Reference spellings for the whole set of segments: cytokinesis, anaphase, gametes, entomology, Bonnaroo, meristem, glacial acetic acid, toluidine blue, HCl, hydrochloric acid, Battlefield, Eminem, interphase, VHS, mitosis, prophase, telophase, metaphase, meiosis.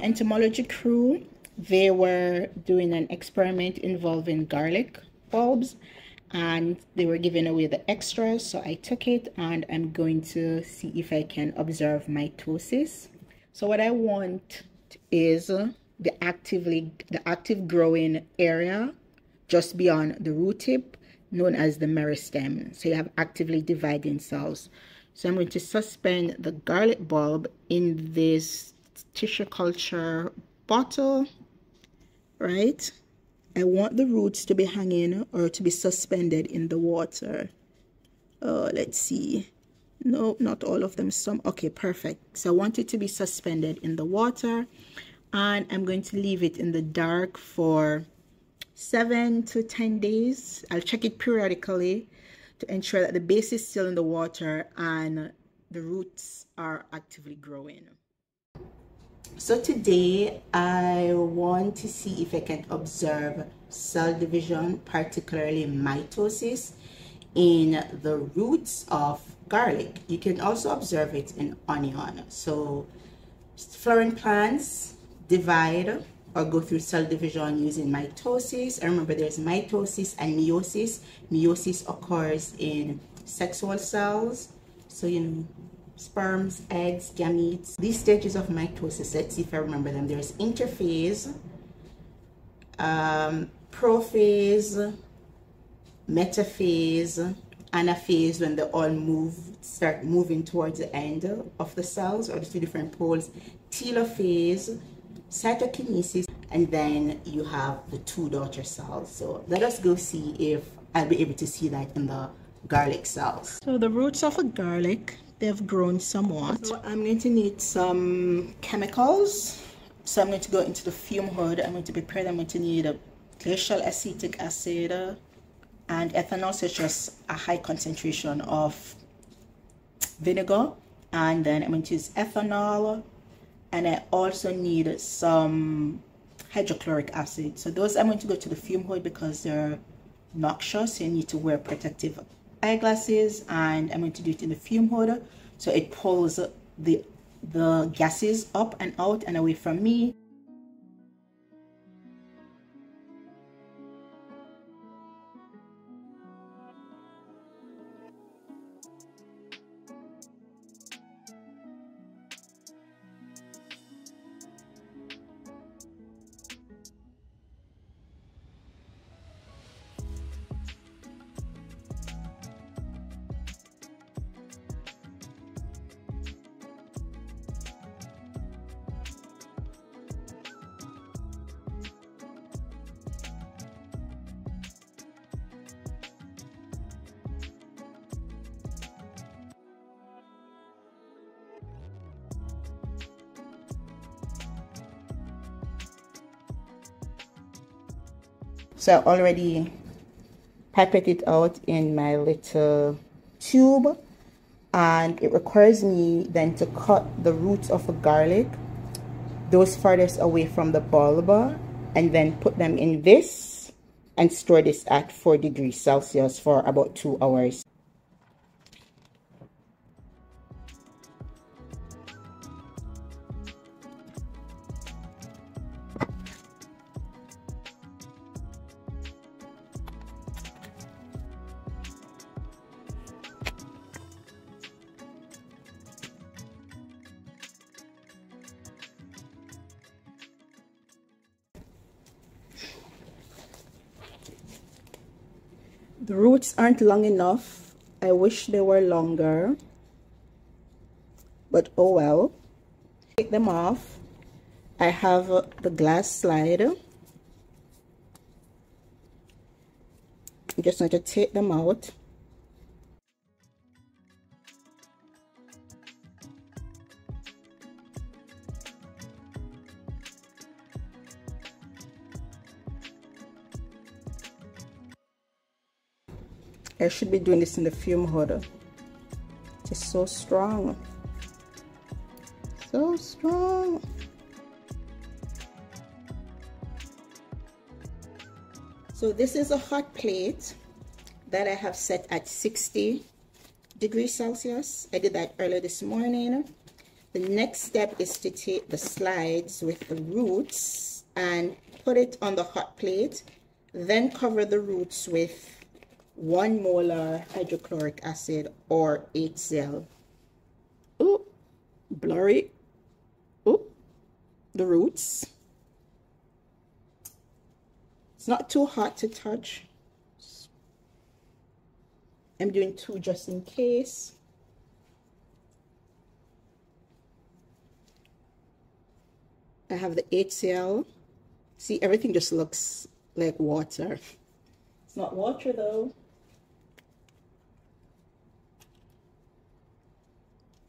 the entomology crew, they were doing an experiment involving garlic bulbs, and they were giving away the extras. So I took it and I'm going to see if I can observe mitosis. So what I want is the active growing area just beyond the root tip, known as the meristem. So you have actively dividing cells. So I'm going to suspend the garlic bulb in this tissue culture bottle, right? I want the roots to be hanging or to be suspended in the water. Let's see. No, not all of them. Some. Okay, perfect. So I want it to be suspended in the water, and I'm going to leave it in the dark for 7 to 10 days. I'll check it periodically to ensure that the base is still in the water and the roots are actively growing. So today I want to see if I can observe cell division, particularly mitosis, in the roots of garlic. You can also observe it in onion. So flowering plants divide or go through cell division using mitosis. And remember, there's mitosis and meiosis. Meiosis occurs in sexual cells, so you know, sperms, eggs, gametes. These stages of mitosis, let's see if I remember them. There's interphase, prophase, metaphase, anaphase, when they all start moving towards the end of the cells or the two different poles, telophase, cytokinesis, and then you have the two daughter cells. So let us go see if I'll be able to see that in the garlic cells. So the roots of a garlic, they've grown somewhat. So I'm going to need some chemicals. So I'm going to go into the fume hood. I'm going to prepare them. I'm going to need a glacial acetic acid and ethanol, so it's just a high concentration of vinegar. And then I'm going to use ethanol. And I also need some hydrochloric acid. So those I'm going to go to the fume hood because they're noxious. So you need to wear protective eyeglasses, and I'm going to do it in the fume hood so it pulls the gases up and out and away from me. So I already pipetted it out in my little tube, and it requires me then to cut the roots of a garlic, those farthest away from the bulb, and then put them in this and store this at 4 degrees Celsius for about 2 hours. The roots aren't long enough. I wish they were longer, but oh well. Take them off. I have the glass slide. I'm just going to take them out. I should be doing this in the fume hood. It's so strong. So strong. So this is a hot plate that I have set at 60 degrees Celsius. I did that earlier this morning. The next step is to take the slides with the roots and put it on the hot plate, then cover the roots with 1 molar hydrochloric acid or HCl. Oh, blurry. Oh, the roots. It's not too hot to touch. I'm doing 2 just in case. I have the HCl. See, everything just looks like water. It's not water though.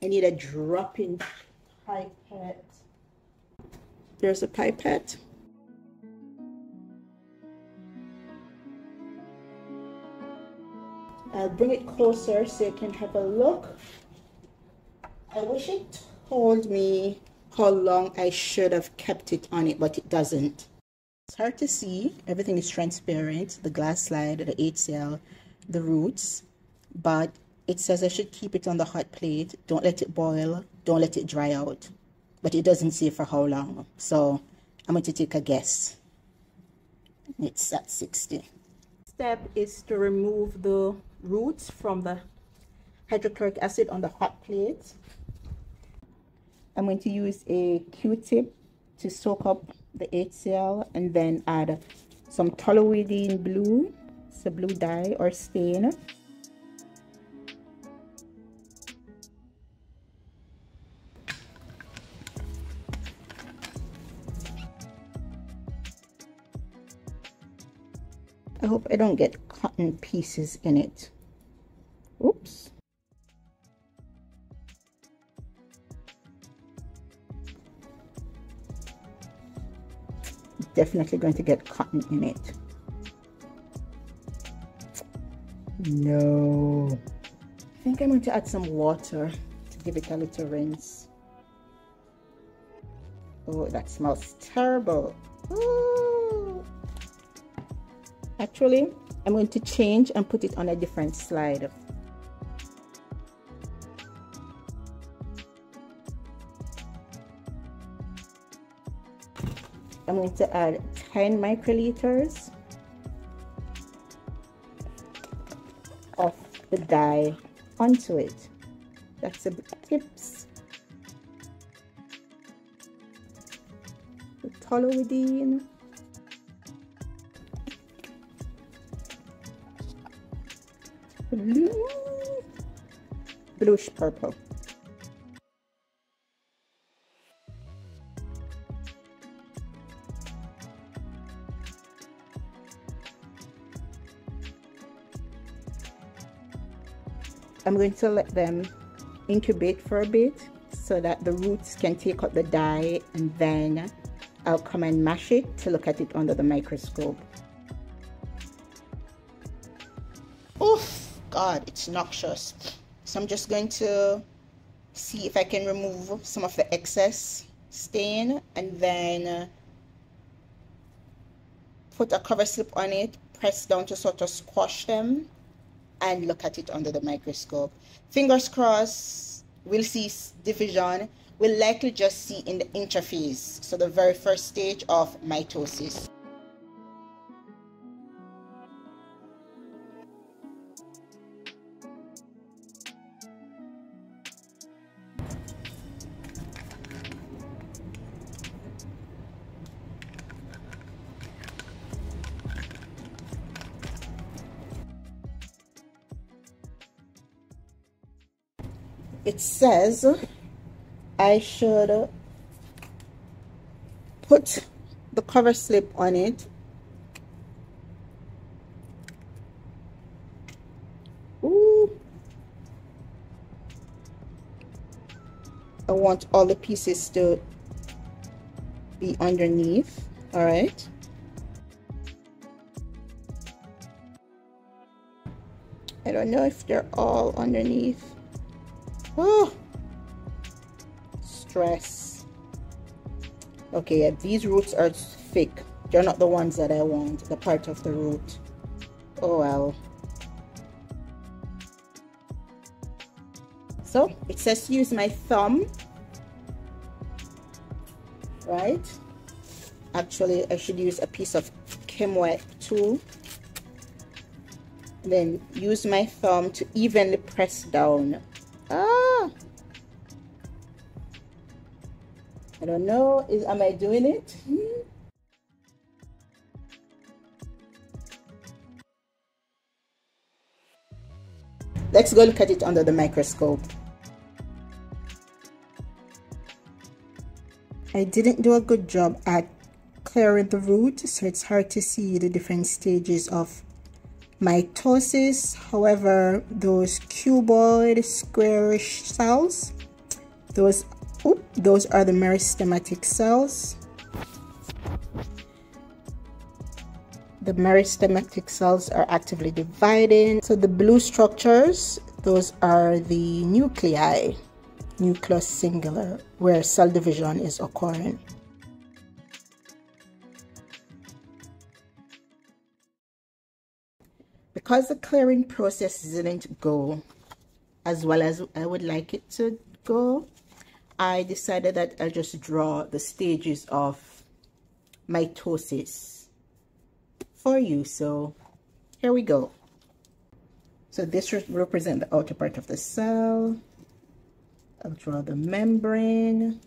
I need a drop-in pipette. There's a pipette. I'll bring it closer so you can have a look. I wish it told me how long I should have kept it on it, but it doesn't. It's hard to see. Everything is transparent. The glass slide, the HCl, the roots, but it says I should keep it on the hot plate. Don't let it boil. Don't let it dry out. But it doesn't say for how long. So I'm going to take a guess. It's at 60. Step is to remove the roots from the hydrochloric acid on the hot plate. I'm going to use a Q-tip to soak up the HCl and then add some toluidine blue. It's a blue dye or stain. I hope I don't get cotton pieces in it. Oops. Definitely going to get cotton in it. No. I think I'm going to add some water to give it a little rinse. Oh, that smells terrible. Ooh. Actually, I'm going to change and put it on a different slide. I'm going to add 10 microliters of the dye onto it. That's the tips. The toluidine. Blue, bluish purple. I'm going to let them incubate for a bit so that the roots can take up the dye, and then I'll come and mash it to look at it under the microscope. God, it's noxious. So I'm just going to see if I can remove some of the excess stain and then put a cover slip on it, press down to sort of squash them, and look at it under the microscope. Fingers crossed, we'll see division. We'll likely just see in the interphase, so the very first stage of mitosis. It says I should put the cover slip on it. Ooh. I want all the pieces to be underneath. All right. I don't know if they're all underneath. Oh, stress. Okay, yeah, these roots are thick. They're not the ones that I want, the part of the root. Oh well. So it says use my thumb right? Actually, I should use a piece of ChemWet tool. Then use my thumb to evenly press down. I don't know, am I doing it? Let's go look at it under the microscope. I didn't do a good job at clearing the root, so it's hard to see the different stages of mitosis. However, those cuboid, squarish cells, those are the meristematic cells. The meristematic cells are actively dividing. So the blue structures, those are the nuclei, nucleus singular, where cell division is occurring. Because the clearing process didn't go as well as I would like it to go, I decided that I'll just draw the stages of mitosis for you. So here we go. So this represents the outer part of the cell. I'll draw the membrane.